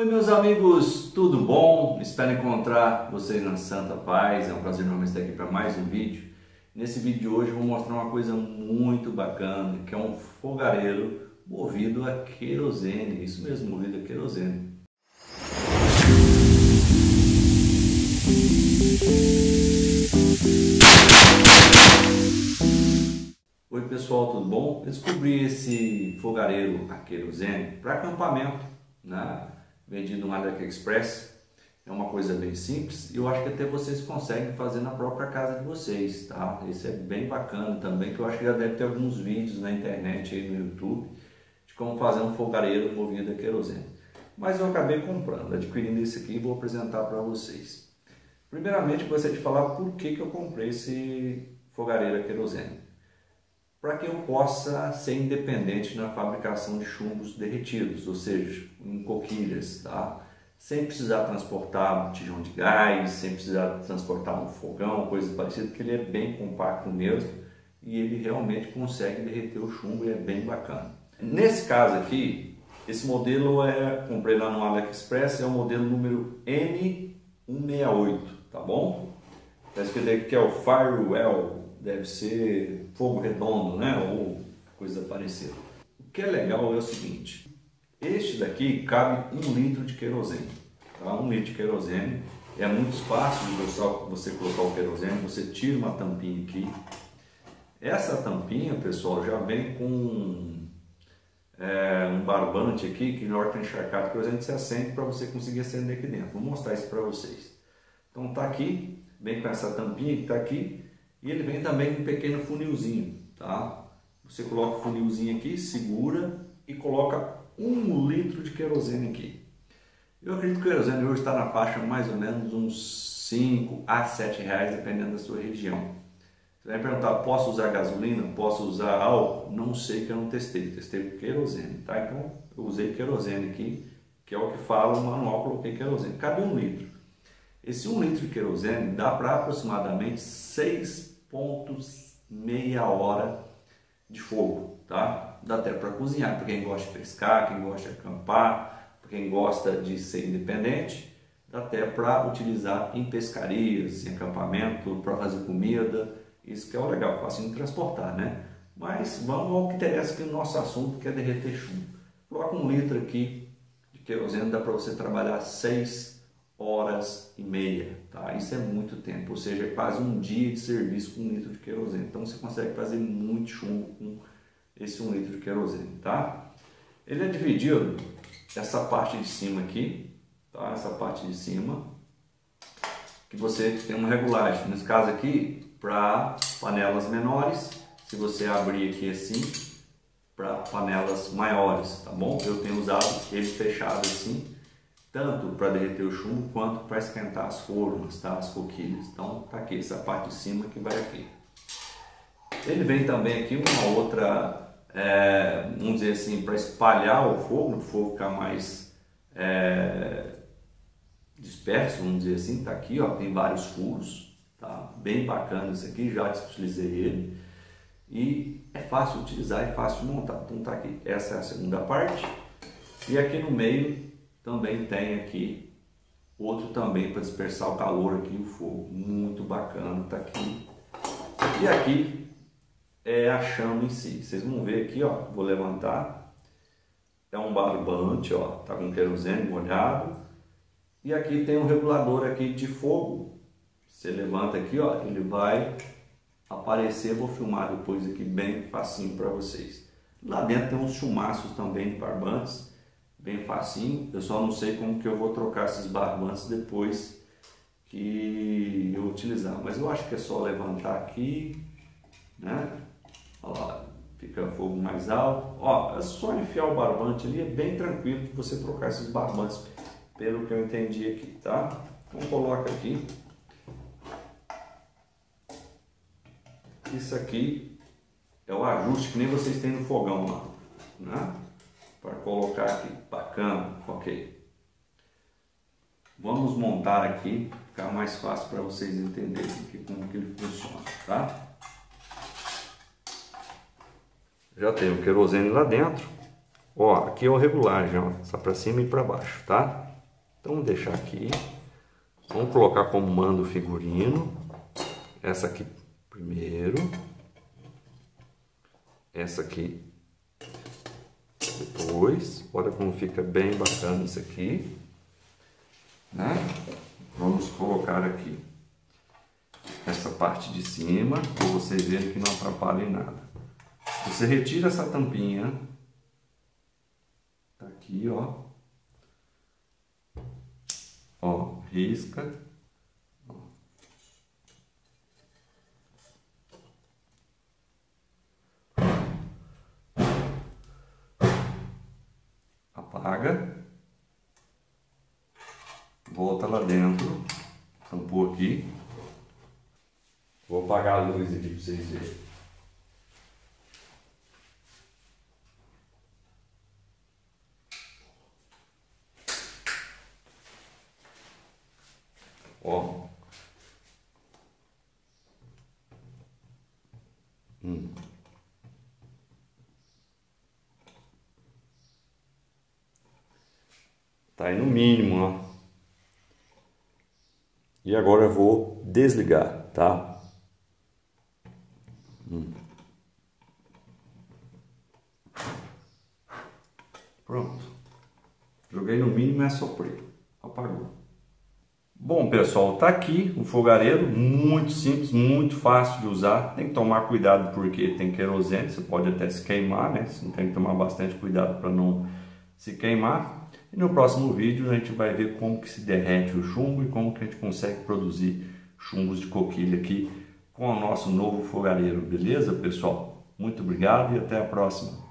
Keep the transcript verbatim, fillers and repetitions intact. Oi meus amigos, tudo bom? Espero encontrar vocês na Santa Paz, é um prazer enorme estar aqui para mais um vídeo. Nesse vídeo de hoje eu vou mostrar uma coisa muito bacana, que é um fogareiro movido a querosene, isso mesmo, movido a querosene. Oi pessoal, tudo bom? Descobri esse fogareiro a querosene para acampamento, né? Vendido no AliExpress. É uma coisa bem simples e eu acho que até vocês conseguem fazer na própria casa de vocês, tá? Isso é bem bacana também, que eu acho que já deve ter alguns vídeos na internet aí no YouTube de como fazer um fogareiro movido a querosene. Mas eu acabei comprando, adquirindo esse aqui e vou apresentar para vocês. Primeiramente, gostaria de falar por que que eu comprei esse fogareiro a querosene. Para que eu possa ser independente na fabricação de chumbos derretidos, ou seja, em coquilhas, tá? Sem precisar transportar um tijão de gás, sem precisar transportar um fogão, coisa parecida, porque ele é bem compacto mesmo e ele realmente consegue derreter o chumbo e é bem bacana. Nesse caso aqui, esse modelo é, comprei lá no AliExpress, é o modelo número N um seis oito, tá bom? Está escrito aqui que é o Firewell, deve ser fogo redondo, né? Ou coisa parecida. O que é legal é o seguinte, este daqui cabe um litro de querosene, tá? Um litro de querosene, é muito fácil de você colocar o querosene, você tira uma tampinha aqui. Essa tampinha, pessoal, já vem com é, um barbante aqui, que na hora que encharcar o querosene se acende para você conseguir acender aqui dentro. Vou mostrar isso para vocês. Então tá aqui, vem com essa tampinha que tá aqui. E ele vem também com um pequeno funilzinho, tá? Você coloca o funilzinho aqui, segura e coloca um litro de querosene aqui. Eu acredito que o querosene hoje está na faixa mais ou menos uns cinco a sete reais, dependendo da sua região. Você vai me perguntar, posso usar gasolina? Posso usar álcool? Não sei, que eu não testei. Testei querosene, tá? Então eu usei querosene aqui, que é o que fala no manual, coloquei querosene. Cabe um litro. Esse um litro de querosene dá para aproximadamente seis e meia hora de fogo, tá? Dá até para cozinhar, para quem gosta de pescar, quem gosta de acampar, para quem gosta de ser independente, dá até para utilizar em pescarias, em acampamento, para fazer comida, isso que é o legal, fácil de transportar, né? Mas vamos ao que interessa aqui no nosso assunto, que é derreter chumbo. Coloca um litro aqui de querosene, dá para você trabalhar seis horas e meia, tá? Isso é muito tempo, ou seja, é quase um dia de serviço com um litro de querosene. Então você consegue fazer muito chumbo com esse um litro de querosene, tá? Ele é dividido, essa parte de cima aqui, tá? Essa parte de cima, que você tem uma regulagem. Nesse caso aqui, para panelas menores, se você abrir aqui assim, para panelas maiores, tá bom? Eu tenho usado ele fechado assim, tanto para derreter o chumbo quanto para esquentar as formas, tá? As coquilhas. Então tá aqui essa parte de cima que vai aqui. Ele vem também aqui uma outra, é, vamos dizer assim, para espalhar o fogo, o fogo ficar mais é, disperso, vamos dizer assim. Tá aqui, ó, tem vários furos, tá? Bem bacana isso aqui, já utilizei ele e é fácil de utilizar, é fácil de montar. Então tá aqui, essa é a segunda parte e aqui no meio também tem aqui outro também para dispersar o calor aqui, o fogo, muito bacana, tá aqui. E aqui é a chama em si, vocês vão ver aqui, ó, vou levantar, é um barbante, ó, tá com querosene molhado. E aqui tem um regulador aqui de fogo, você levanta aqui, ó, ele vai aparecer, vou filmar depois aqui bem facinho para vocês. Lá dentro tem uns chumaços também de barbantes, bem facinho, eu só não sei como que eu vou trocar esses barbantes depois que eu utilizar, mas eu acho que é só levantar aqui, né? Olha lá, fica fogo mais alto, ó, é só enfiar o barbante ali, é bem tranquilo de você trocar esses barbantes, pelo que eu entendi aqui, tá? Então coloca aqui, isso aqui é o ajuste que nem vocês têm no fogão lá, né? Para colocar aqui, bacana, ok. Vamos montar aqui, ficar mais fácil para vocês entenderem aqui como que ele funciona, tá? Já tem o querosene lá dentro, Ó, aqui é o regulagem, ó, só para cima e para baixo, tá? Então vamos deixar aqui. Vamos colocar como manda o figurino. Essa aqui primeiro. Essa aqui depois. Olha como fica bem bacana isso aqui, né? Vamos colocar aqui essa parte de cima, para vocês verem que não atrapalha em nada. Você retira essa tampinha, tá aqui, ó, ó, risca, ó. Apaga, volta lá dentro, tampou aqui. Vou apagar a luz aqui para vocês verem. Ó. Hum. Tá aí no mínimo, ó. E agora eu vou desligar, tá? Hum. Pronto, joguei no mínimo e assoprei, apagou. Bom pessoal, tá aqui o fogareiro, muito simples, muito fácil de usar. Tem que tomar cuidado porque tem querosene, você pode até se queimar, né? Você tem que tomar bastante cuidado para não se queimar. E no próximo vídeo a gente vai ver como que se derrete o chumbo e como que a gente consegue produzir chumbos de coquilha aqui com o nosso novo fogareiro, beleza pessoal? Muito obrigado e até a próxima!